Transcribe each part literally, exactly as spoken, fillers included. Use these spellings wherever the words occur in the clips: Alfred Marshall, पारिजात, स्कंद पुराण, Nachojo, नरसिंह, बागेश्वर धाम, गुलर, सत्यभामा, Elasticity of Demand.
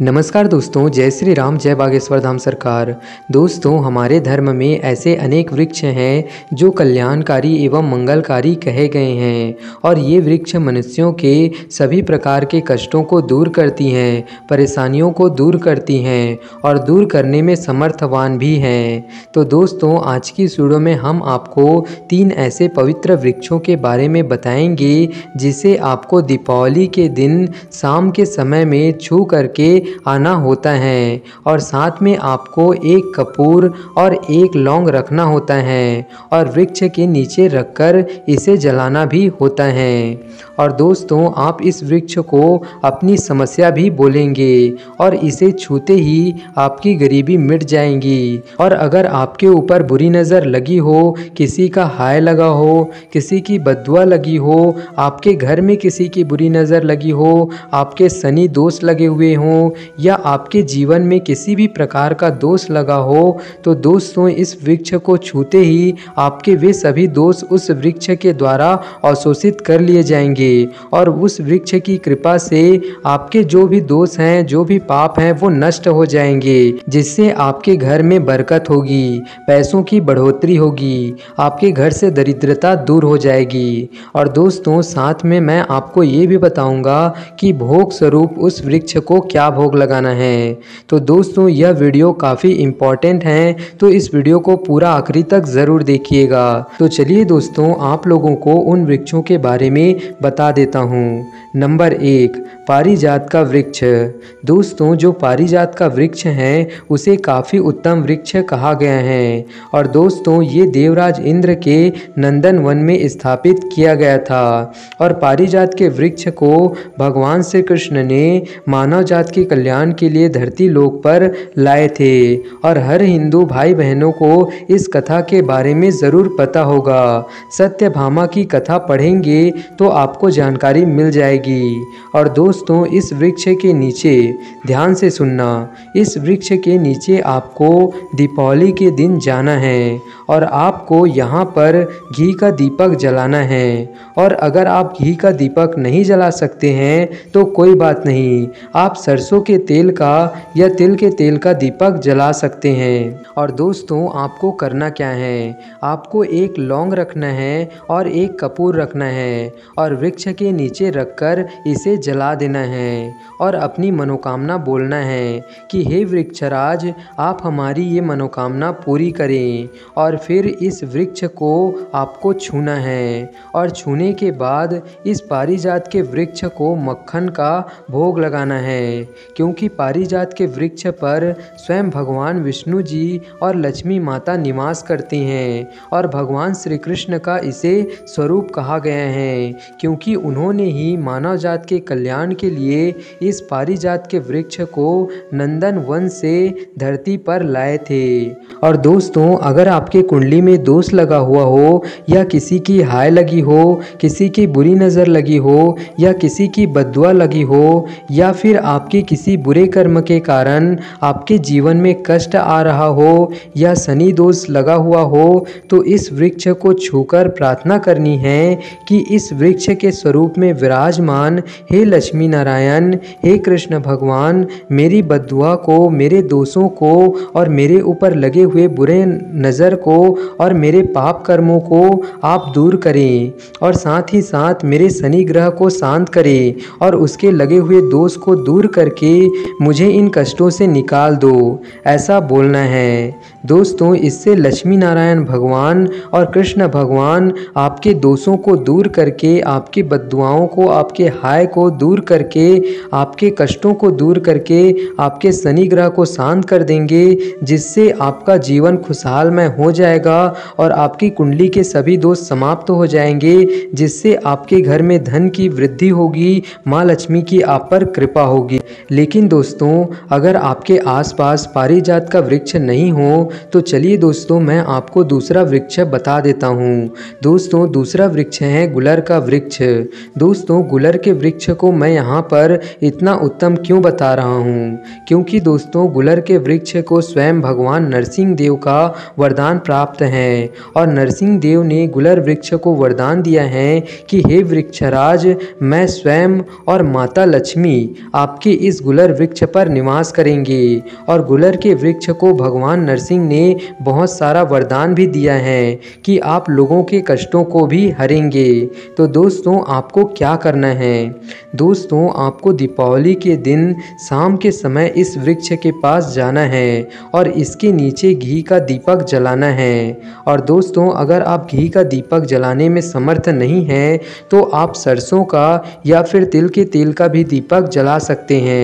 नमस्कार दोस्तों, जय श्री राम, जय बागेश्वर धाम सरकार। दोस्तों, हमारे धर्म में ऐसे अनेक वृक्ष हैं जो कल्याणकारी एवं मंगलकारी कहे गए हैं और ये वृक्ष मनुष्यों के सभी प्रकार के कष्टों को दूर करती हैं, परेशानियों को दूर करती हैं और दूर करने में समर्थवान भी हैं। तो दोस्तों, आज की इस वीडियो में हम आपको तीन ऐसे पवित्र वृक्षों के बारे में बताएंगे जिसे आपको दीपावली के दिन शाम के समय में छू करके आना होता है और साथ में आपको एक कपूर और एक लौंग रखना होता है और वृक्ष के नीचे रखकर इसे जलाना भी होता है। और दोस्तों, आप इस वृक्ष को अपनी समस्या भी बोलेंगे और इसे छूते ही आपकी गरीबी मिट जाएगी। और अगर आपके ऊपर बुरी नज़र लगी हो, किसी का हाय लगा हो, किसी की बद्दुआ लगी हो, आपके घर में किसी की बुरी नज़र लगी हो, आपके शनि दोष लगे हुए हों या आपके जीवन में किसी भी प्रकार का दोष लगा हो, तो दोस्तों इस वृक्ष को छूते ही आपके वे सभी दोष उस वृक्ष के द्वारा अवशोषित कर लिए जाएंगे और उस वृक्ष की कृपा से आपके जो भी दोष हैं, जो भी पाप हैं, वो नष्ट हो जाएंगे, जिससे आपके घर में बरकत होगी, पैसों की बढ़ोतरी होगी, आपके घर से दरिद्रता दूर हो जाएगी। और दोस्तों, साथ में मैं आपको ये भी बताऊंगा कि भोग स्वरूप उस वृक्ष को क्या भोग लगाना है। तो दोस्तों, यह वीडियो काफ़ी इम्पॉर्टेंट है, तो इस वीडियो को पूरा आखिरी तक ज़रूर देखिएगा। तो चलिए दोस्तों, आप लोगों को उन वृक्षों के बारे में बता देता हूँ। नंबर एक, पारिजात का वृक्ष। दोस्तों, जो पारिजात का वृक्ष है उसे काफ़ी उत्तम वृक्ष कहा गया है और दोस्तों ये देवराज इंद्र के नंदन वन में स्थापित किया गया था। और पारिजात के वृक्ष को भगवान श्री कृष्ण ने मानव जाति के कल्याण के लिए धरती लोक पर लाए थे और हर हिंदू भाई बहनों को इस कथा के बारे में ज़रूर पता होगा। सत्यभामा की कथा पढ़ेंगे तो आपको जानकारी मिल जाएगी। और दोस्तों, इस वृक्ष के नीचे, ध्यान से सुनना, इस वृक्ष के नीचे आपको दीपावली के दिन जाना है और आपको यहाँ पर घी का दीपक जलाना है। और अगर आप घी का दीपक नहीं जला सकते हैं तो कोई बात नहीं, आप सरसों के तेल का या तिल के तेल का दीपक जला सकते हैं। और दोस्तों, आपको करना क्या है, आपको एक लौंग रखना है और एक कपूर रखना है और वृक्ष के नीचे रखकर इसे जला देना है और अपनी मनोकामना बोलना है कि हे वृक्षराज, आप हमारी ये मनोकामना पूरी करें। और फिर इस वृक्ष को आपको छूना है और छूने के बाद इस पारिजात के वृक्ष को मक्खन का भोग लगाना है, क्योंकि पारिजात के वृक्ष पर स्वयं भगवान विष्णु जी और लक्ष्मी माता निवास करती हैं और भगवान श्री कृष्ण का इसे स्वरूप कहा गया है, क्योंकि उन्होंने ही मानव जात के कल्याण के लिए इस पारिजात के वृक्ष को नंदन वन से धरती पर लाए थे। और दोस्तों, अगर आपके कुंडली में दोष लगा हुआ हो या किसी की हाय लगी हो, किसी की बुरी नज़र लगी हो या किसी की बद्दुआ लगी हो या फिर आपके किसी बुरे कर्म के कारण आपके जीवन में कष्ट आ रहा हो या शनि दोष लगा हुआ हो, तो इस वृक्ष को छूकर प्रार्थना करनी है कि इस वृक्ष के स्वरूप में विराजमान हे लक्ष्मी नारायण, हे कृष्ण भगवान, मेरी बद्दुआ को, मेरे दोषों को और मेरे ऊपर लगे हुए बुरे नज़र को और मेरे पाप कर्मों को आप दूर करें और साथ ही साथ मेरे शनि ग्रह को शांत करें और उसके लगे हुए दोष को दूर करके मुझे इन कष्टों से निकाल दो, ऐसा बोलना है। दोस्तों, इससे लक्ष्मी नारायण भगवान और कृष्ण भगवान आपके दोषों को दूर करके, आपकी बद्दुआओं को, आपके हाय को दूर करके, आपके कष्टों को दूर करके आपके शनि ग्रह को शांत कर देंगे, जिससे आपका जीवन खुशहालमय हो जाएगा और आपकी कुंडली के सभी दोष समाप्त हो जाएंगे, जिससे आपके घर में धन की वृद्धि होगी, माँ लक्ष्मी की आप पर कृपा होगी। लेकिन दोस्तों, अगर आपके आसपास पारिजात का वृक्ष नहीं हो तो चलिए दोस्तों मैं आपको दूसरा वृक्ष बता देता हूँ। दोस्तों दूसरा वृक्ष है गुलर का वृक्ष। दोस्तों गुलर के वृक्ष को मैं यहाँ पर इतना उत्तम क्यों बता रहा हूँ, क्योंकि दोस्तों गुलर के वृक्ष को स्वयं भगवान नरसिंह देव का वरदान प्राप्त है और नरसिंह देव ने गुलर वृक्ष को वरदान दिया है कि हे वृक्षराज, मैं स्वयं और माता लक्ष्मी आपके इस गुलर वृक्ष पर निवास करेंगे। और गुलर के वृक्ष को भगवान नरसिंह ने बहुत सारा वरदान भी दिया है कि आप लोगों के कष्टों को भी हरेंगे। तो दोस्तों आपको क्या करना है, दोस्तों आपको दीपावली के दिन शाम के समय इस वृक्ष के पास जाना है और इसके नीचे घी का दीपक जलाना है। और दोस्तों अगर आप घी का दीपक जलाने में समर्थ नहीं हैं तो आप सरसों का या फिर तिल के तेल का भी दीपक जला सकते हैं।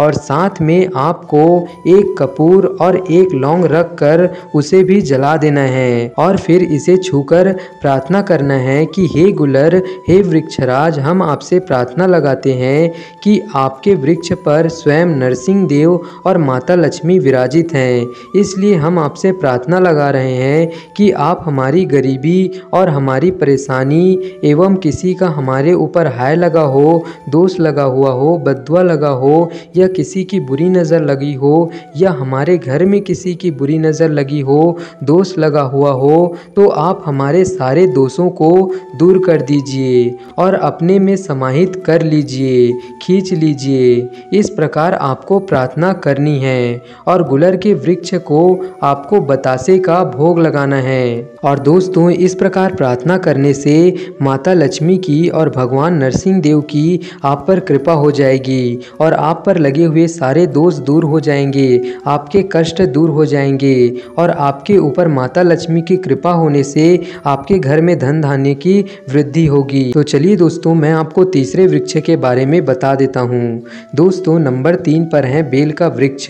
और साथ में आपको एक कपूर और एक लौंग रख कर उसे भी जला देना है और फिर इसे छूकर प्रार्थना करना है कि हे गुलर, हे वृक्षराज, हम आपसे प्रार्थना लगाते हैं कि आपके वृक्ष पर स्वयं नरसिंह देव और माता लक्ष्मी विराजित हैं, इसलिए हम आपसे प्रार्थना लगा रहे हैं कि आप हमारी गरीबी और हमारी परेशानी एवं किसी का हमारे ऊपर हाय लगा हो, दोष लगा हुआ हो, बद्दुआ लगा हो या किसी की बुरी नज़र लगी हो या हमारे घर में किसी की बुरी नज़र लगी हो, दोष लगा हुआ हो, तो आप हमारे सारे दोषों को दूर कर दीजिए और अपने में समाहित कर लीजिए, खींच लीजिए। इस प्रकार आपको प्रार्थना करनी है और गुलर के वृक्ष को आपको बतासे का भोग लगाना है। और दोस्तों इस प्रकार प्रार्थना करने से माता लक्ष्मी की और भगवान नरसिंह देव की आप पर कृपा हो जाएगी और आप पर लगे हुए सारे दोष दूर हो जाएंगे, आपके कष्ट दूर हो जाएंगे और आपके ऊपर माता लक्ष्मी की कृपा होने से आपके घर में धन धान्य की वृद्धि होगी। तो चलिए दोस्तों मैं आपको तीसरे वृक्ष के बारे में बता देता हूँ। दोस्तों नंबर तीन पर है बेल का वृक्ष।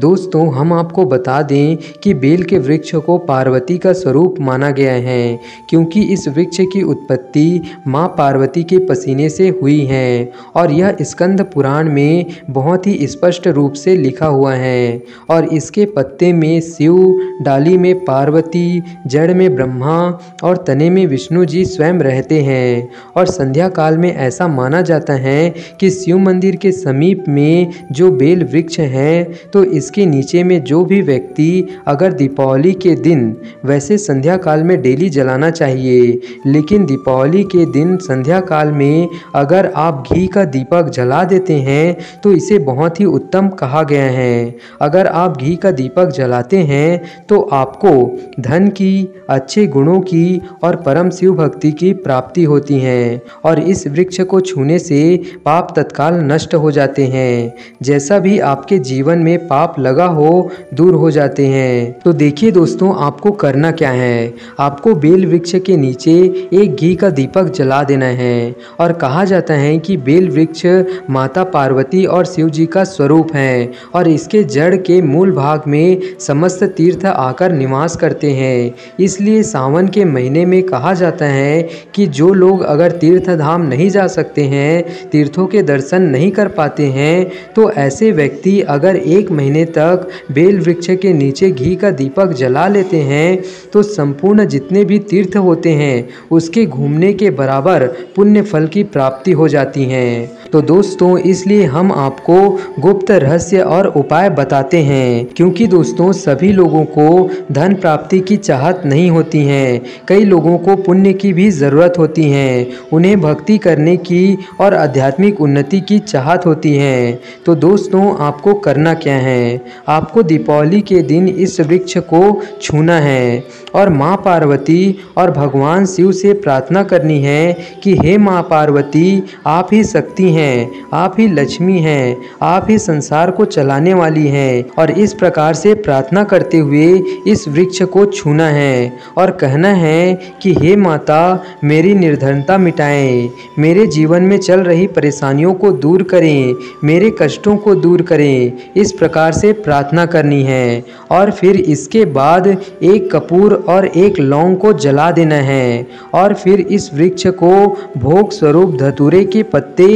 दोस्तों हम आपको बता दें कि बेल के वृक्ष को पार्वती का स्वरूप माना गया है, क्योंकि इस वृक्ष की उत्पत्ति माँ पार्वती के पसीने से हुई है और यह स्कंद पुराण में बहुत ही स्पष्ट रूप से लिखा हुआ है। और इसके पत्ते में शिव, डाली में पार्वती, जड़ में ब्रह्मा और तने में विष्णु जी स्वयं रहते हैं। और संध्या काल में ऐसा माना जाता है कि शिव मंदिर के समीप में जो बेल वृक्ष हैं तो इसके नीचे में जो भी व्यक्ति अगर दीपावली के दिन, वैसे संध्या काल में डेली जलाना चाहिए, लेकिन दीपावली के दिन संध्या काल में अगर आप घी का दीपक जला देते हैं तो इसे बहुत ही उत्तम कहा गया है। अगर आप घी का दीपक जलाते हैं तो आपको धन की, अच्छे गुणों की और परम शिव भक्ति की प्राप्ति होती है और इस वृक्ष को छूने से पाप तत्काल नष्ट हो जाते हैं, जैसा भी आपके जीवन में पाप लगा हो दूर हो जाते हैं। तो देखिए दोस्तों आपको करना क्या है, आपको बेल वृक्ष के नीचे एक घी का दीपक जला देना है। और कहा जाता है कि बेल वृक्ष माता पार्वती और शिव जी का स्वरूप है और इसके जड़ के मूल भाग में समस्त तीर्थ आकर निवास करते हैं, इसलिए सावन के महीने में कहा जाता है कि जो लोग अगर तीर्थ धाम नहीं जा सकते हैं, तीर्थों के दर्शन नहीं कर पाते हैं, तो ऐसे व्यक्ति अगर एक महीने तक बेल वृक्ष के नीचे घी का दीपक जला लेते हैं तो संपूर्ण जितने भी तीर्थ होते हैं उसके घूमने के बराबर पुण्य फल की प्राप्ति हो जाती है। तो दोस्तों इसलिए हम आपको गुप्त रहस्य और उपाय बताते हैं, क्योंकि दोस्तों सभी लोगों को धन प्राप्ति की चाहत नहीं होती है, कई लोगों को पुण्य की भी ज़रूरत होती है, उन्हें भक्ति करने की और आध्यात्मिक उन्नति की चाहत होती है। तो दोस्तों आपको करना क्या है, आपको दीपावली के दिन इस वृक्ष को छूना है और माँ पार्वती और भगवान शिव से प्रार्थना करनी है कि हे माँ पार्वती, आप ही शक्ति हैं, आप ही लक्ष्मी हैं, आप ही संसार को चलाने वाली हैं। और इस प्रकार से प्रार्थना करते हुए इस वृक्ष को छूना है और कहना है कि हे माता, मेरी निर्धनता मिटाएं, मेरे जीवन में चल रही परेशानियों को दूर करें, मेरे कष्टों को दूर करें। इस प्रकार से प्रार्थना करनी है और फिर इसके बाद एक कपूर और एक लौंग को जला देना है और फिर इस वृक्ष को भोग स्वरूप धतूरे के पत्ते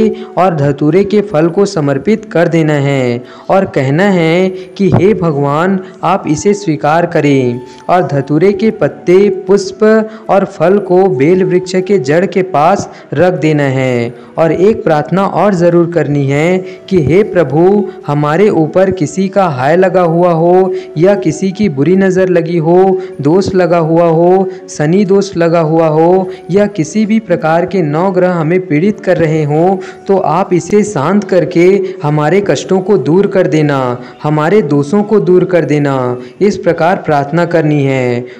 और धतूरे के फल को समर्पित कर देना है और कहना है कि हे भगवान, आप आप इसे स्वीकार करें और धतूरे के पत्ते, पुष्प और फल को बेल वृक्ष के जड़ के पास रख देना है। और एक प्रार्थना और ज़रूर करनी है कि हे प्रभु, हमारे ऊपर किसी का हाय लगा हुआ हो या किसी की बुरी नज़र लगी हो, दोष लगा हुआ हो, शनि दोष लगा हुआ हो या किसी भी प्रकार के नौ ग्रह हमें पीड़ित कर रहे हों, तो आप इसे शांत करके हमारे कष्टों को दूर कर देना, हमारे दोषों को दूर कर देना, इस प्रकार प्रार्थना करनी है।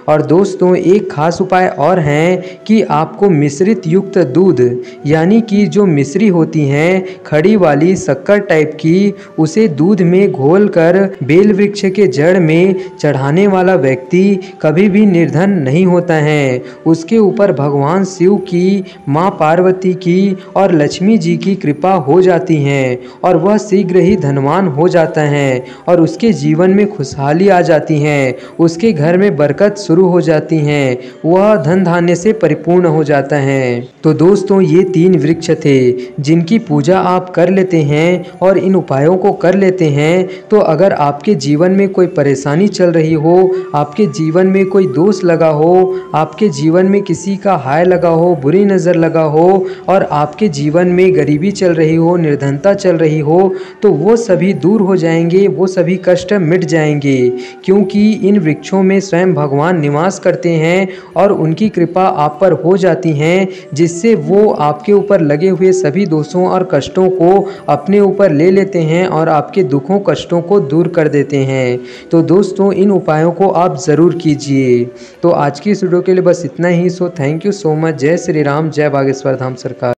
और दोस्तों, एक खास उपाय और हैं कि आपको मिश्रित युक्त दूध, यानी कि जो मिश्री होती हैं खड़ी वाली शक्कर टाइप की, उसे दूध में घोलकर बेल वृक्ष के जड़ में चढ़ाने वाला व्यक्ति कभी भी निर्धन नहीं होता है। उसके ऊपर भगवान शिव की, माँ पार्वती की और लक्ष्मी जी की कृपा हो जाती है और वह शीघ्र ही धनवान हो जाता है और उसके जीवन में खुशहाली आ जाती है, उसके घर में बरकत शुरू हो जाती है, वह धन धान्य से परिपूर्ण हो जाता है। तो दोस्तों, ये तीन वृक्ष थे जिनकी पूजा आप कर लेते हैं और इन उपायों को कर लेते हैं तो अगर आपके जीवन में कोई परेशानी चल रही हो, आपके जीवन में कोई दोष लगा हो, आपके जीवन में किसी का हाय लगा हो, बुरी नज़र लगा हो और आपके जीवन में गरीबी चल रही हो, निर्धनता चल रही हो, तो वो सभी दूर हो जाएंगे, वो सभी कष्ट मिट जाएंगे, क्योंकि इन वृक्षों में स्वयं भगवान निवास करते हैं और उनकी कृपा आप पर हो जाती है, जिससे वो आपके ऊपर लगे हुए सभी दोषों और कष्टों को अपने ऊपर ले लेते हैं और आपके दुखों कष्टों को दूर कर देते हैं। तो दोस्तों, इन उपायों को आप ज़रूर कीजिए। तो आज की इस वीडियो के लिए बस इतना ही। So thank you so much. जय श्री राम, जय बागेश्वर धाम सरकार।